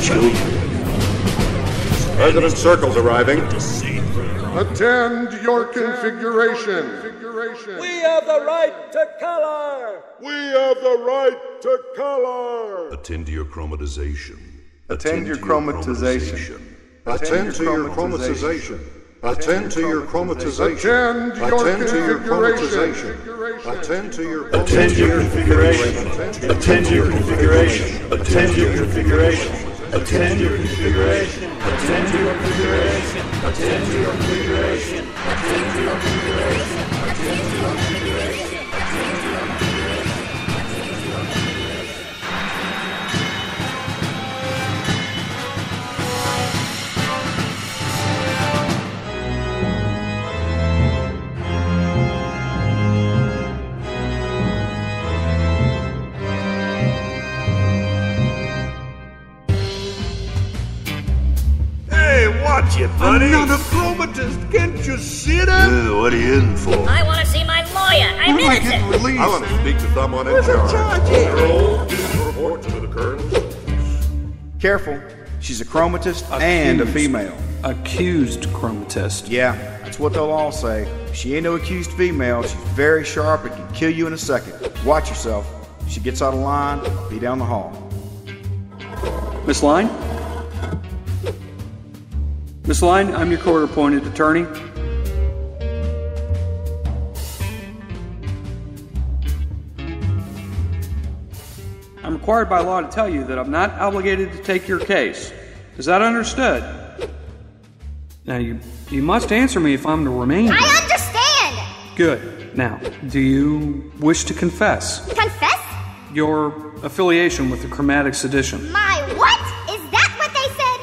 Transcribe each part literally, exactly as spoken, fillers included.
Children. President Circle's arriving. Attend your configuration. We have the right to color. We have the right to color. Attend to your chromatization. Attend your chromatization. Attend to your chromatization. Attend to your chromatization. Attend to your chromatization. Attend to your attend your configuration. Attend your configuration. Attend your configuration. Attend your configuration. Attend to your configuration. Attend to your configuration. Attend to your configuration. Attend to your configuration. Watch it, buddy. I'm not a chromatist. Can't you see that? Yeah, what are you in for? I want to see my lawyer. I'm when innocent. I, released, I want to speak to someone in charge. Roll. Report to the colonel. Careful. She's a chromatist accused. And a female. Accused chromatist. Yeah, that's what they'll all say. She ain't no accused female. She's very sharp and can kill you in a second. Watch yourself. She gets out of line. Be down the hall. Miss Line? Miss Line, I'm your court-appointed attorney. I'm required by law to tell you that I'm not obligated to take your case. Is that understood? Now, you, you must answer me if I'm to remain. I understand! Good. Now, do you wish to confess? Confess? Your affiliation with the chromatic sedition. My what? Is that what they said?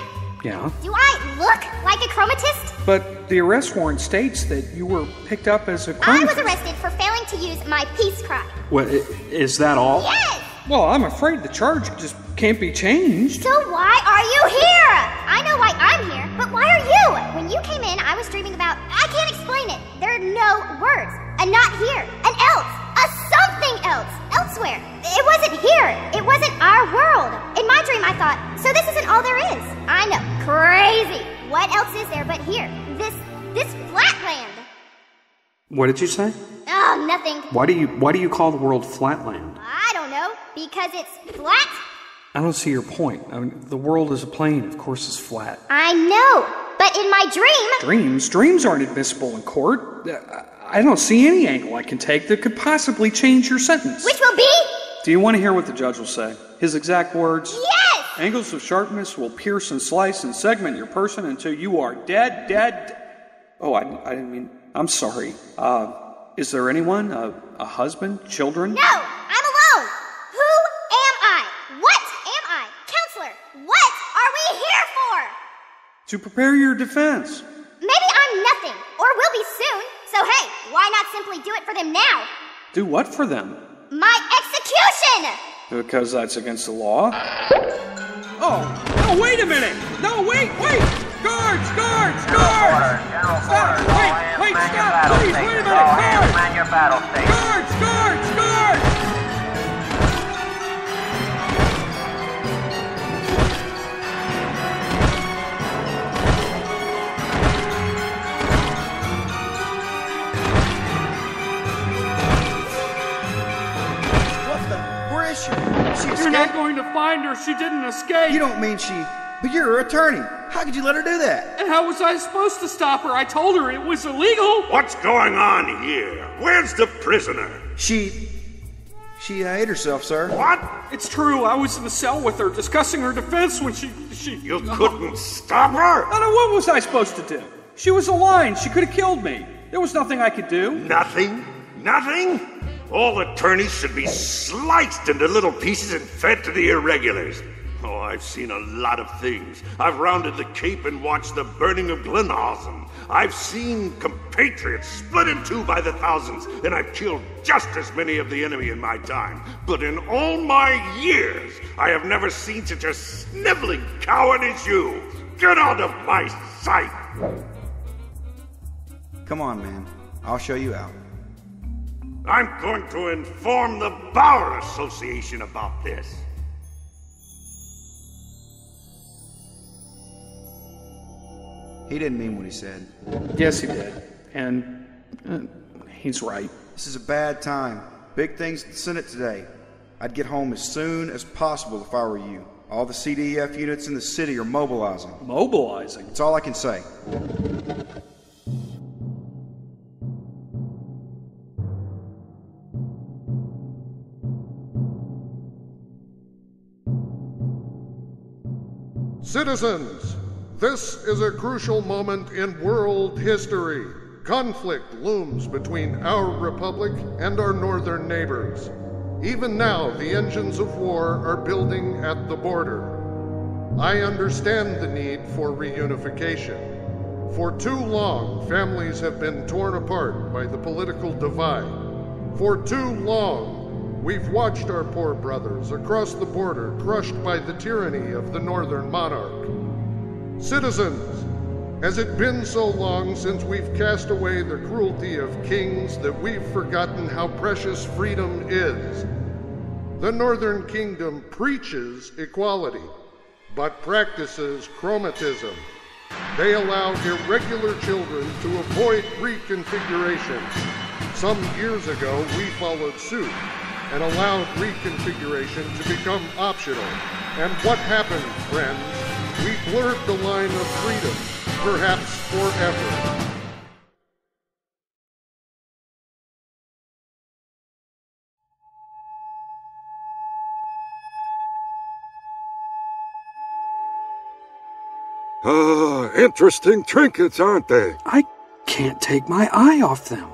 Yeah. Do I look like a chromatist? But the arrest warrant states that you were picked up as a chromatist. I was arrested for failing to use my peace cry. Well, is that all? Yes! Well, I'm afraid the charge just can't be changed. So why are you here? I know why I'm here, but why are you? When you came in, I was dreaming about, I can't explain it. There are no words. A not here. An else. A something else. Elsewhere. It wasn't here. It wasn't our world. In my dream, I thought, so this isn't all there is. I know. Crazy. What else is there but here? This, this Flatland. What did you say? Oh, nothing. Why do you, why do you call the world Flatland? I don't know. Because it's flat? I don't see your point. I mean, the world is a plane. Of course it's flat. I know. But in my dream... Dreams? Dreams aren't admissible in court. I don't see any angle I can take that could possibly change your sentence. Which will be? Do you want to hear what the judge will say? His exact words? Yes! Angles of sharpness will pierce and slice and segment your person until you are dead, dead. Oh, I, I didn't mean. I'm sorry. Uh, is there anyone? A, a husband? Children? No, I'm alone. Who am I? What am I? Counselor, what are we here for? To prepare your defense. Maybe I'm nothing, or will be soon. So hey, why not simply do it for them now? Do what for them? My execution. Because that's against the law. Oh, no, wait a minute! No, wait, wait! Guards, guards, guards! Stop, wait, wait, stop, please, wait a minute, guards! Guards, guards, guards! What the? Where is she? She escaped? You're not going to find her, she didn't escape! You don't mean she... But you're her attorney. How could you let her do that? And how was I supposed to stop her? I told her it was illegal! What's going on here? Where's the prisoner? She... She uh, ate herself, sir. What? It's true, I was in the cell with her, discussing her defense when she... she You couldn't stop her? I don't know, what was I supposed to do? She was a lion, she could have killed me. There was nothing I could do. Nothing? Nothing? All attorneys should be sliced into little pieces and fed to the irregulars. Oh, I've seen a lot of things. I've rounded the Cape and watched the burning of Glenhausen. I've seen compatriots split in two by the thousands, and I've killed just as many of the enemy in my time. But in all my years, I have never seen such a sniveling coward as you. Get out of my sight! Come on, man. I'll show you out. I'm going to inform the Bauer Association about this. He didn't mean what he said. Yes, he did. And uh, he's right. This is a bad time. Big things in the Senate today. I'd get home as soon as possible if I were you. All the C D F units in the city are mobilizing. Mobilizing? That's all I can say. Citizens, this is a crucial moment in world history. Conflict looms between our republic and our northern neighbors. Even now, the engines of war are building at the border. I understand the need for reunification. For too long, families have been torn apart by the political divide. For too long, we've watched our poor brothers across the border crushed by the tyranny of the northern monarch. Citizens, has it been so long since we've cast away the cruelty of kings that we've forgotten how precious freedom is? The northern kingdom preaches equality, but practices chromatism. They allow irregular children to avoid reconfiguration. Some years ago, we followed suit and allowed reconfiguration to become optional. And what happened, friends? We blurred the line of freedom, perhaps forever. Ah, uh, interesting trinkets, aren't they? I can't take my eye off them.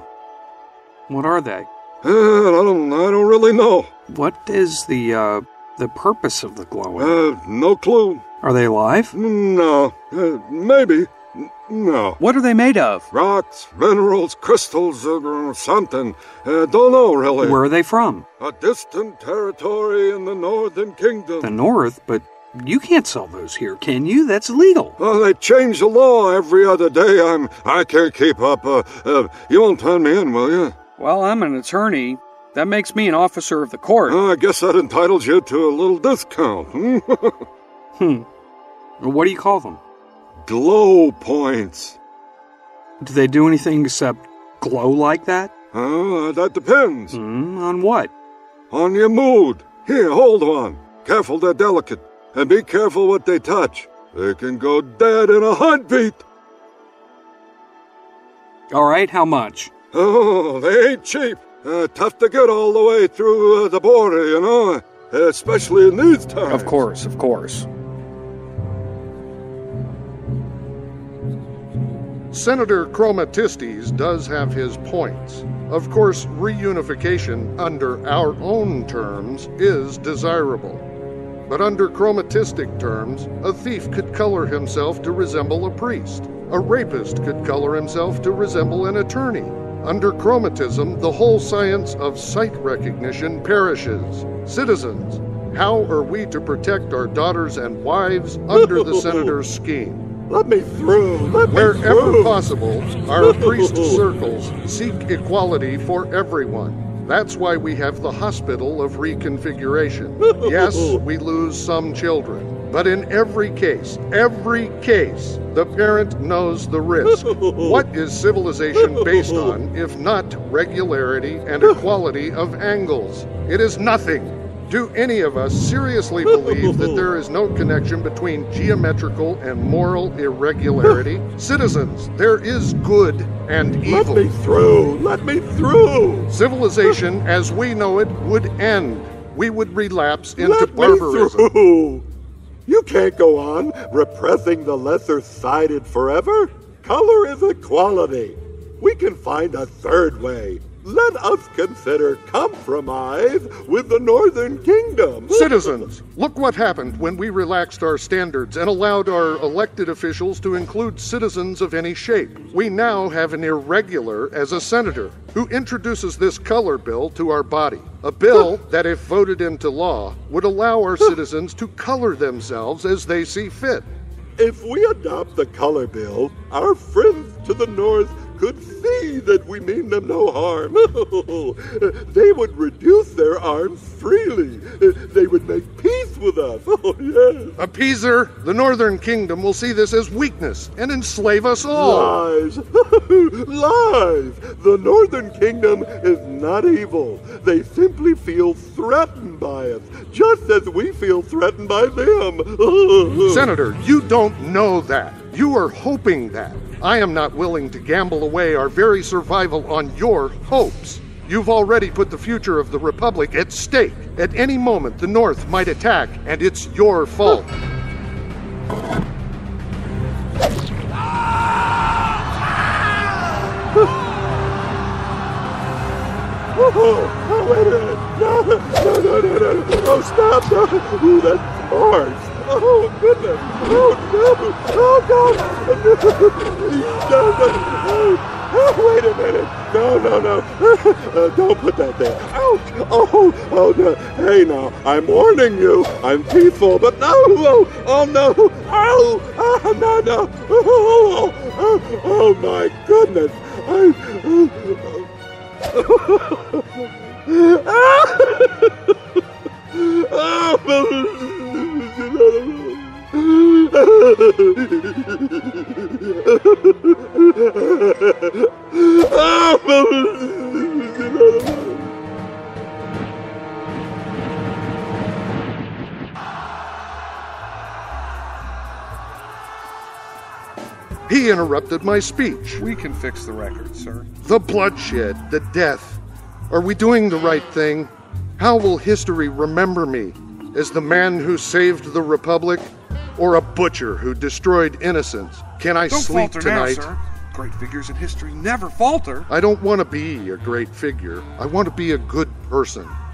What are they? Uh, I don't, I don't really know. What is the, uh, the purpose of the glowing? Uh, no clue. Are they alive? No. Uh, maybe. No. What are they made of? Rocks, minerals, crystals, or uh, something. Uh, don't know, really. Where are they from? A distant territory in the northern kingdom. The north? But you can't sell those here, can you? That's illegal. Well, they change the law every other day. I'm, I can't keep up. Uh, uh, you won't turn me in, will you? Well, I'm an attorney. That makes me an officer of the court. Uh, I guess that entitles you to a little discount. Hmm? hmm. What do you call them? Glow points. Do they do anything except glow like that? Uh, that depends. Mm, on what? On your mood. Here, hold on. Careful, they're delicate. And be careful what they touch. They can go dead in a heartbeat. All right, how much? Oh, they ain't cheap. Uh, tough to get all the way through uh, the border, you know, uh, especially in these times. Of course, of course. Senator Chromatistes does have his points. Of course, reunification under our own terms is desirable. But under chromatistic terms, a thief could color himself to resemble a priest. A rapist could color himself to resemble an attorney. Under chromatism, the whole science of sight recognition perishes. Citizens, how are we to protect our daughters and wives under the senator's scheme? Let me through. Let me Wherever through. possible, our priest circles seek equality for everyone. That's why we have the hospital of reconfiguration. Yes, we lose some children. But in every case, every case, the parent knows the risk. What is civilization based on, if not regularity and equality of angles? It is nothing. Do any of us seriously believe that there is no connection between geometrical and moral irregularity? Citizens, there is good and evil. Let me through! Let me through! Civilization, as we know it, would end. We would relapse into Let barbarism. Me through. You can't go on repressing the lesser-sided forever. Color is equality. We can find a third way. Let us consider compromise with the Northern Kingdom. Citizens, look what happened when we relaxed our standards and allowed our elected officials to include citizens of any shape. We now have an irregular as a senator who introduces this color bill to our body. A bill that, if voted into law, would allow our citizens to color themselves as they see fit. If we adopt the color bill, our friends to the north could see that we mean them no harm. They would reduce their arms freely. They would make peace with us. Oh, yes. Appeaser, the northern kingdom will see this as weakness and enslave us all. Lies. Lies. The northern kingdom is not evil. They simply feel threatened by us, just as we feel threatened by them. Senator, you don't know that. You are hoping that. I am not willing to gamble away our very survival on your hopes. You've already put the future of the Republic at stake. At any moment, the North might attack, and it's your fault. Oh, stop! Ooh, that's hard. Oh, goodness! Oh, no! Oh, God! No, no, no! Oh, wait a minute! No, no, no! Uh, don't put that there! Ouch! Oh, oh, no! Hey, now, I'm warning you! I'm peaceful, but no! Oh, oh no! Oh! Oh, no, no! Oh, oh, oh, oh my goodness! I... Oh, oh, oh. He interrupted my speech. We can fix the record, sir. The bloodshed, the death. Are we doing the right thing? How will history remember me? As the man who saved the Republic, or a butcher who destroyed innocence? Can I don't sleep tonight? Don't falter now, sir. Great figures in history never falter. I don't want to be a great figure. I want to be a good person.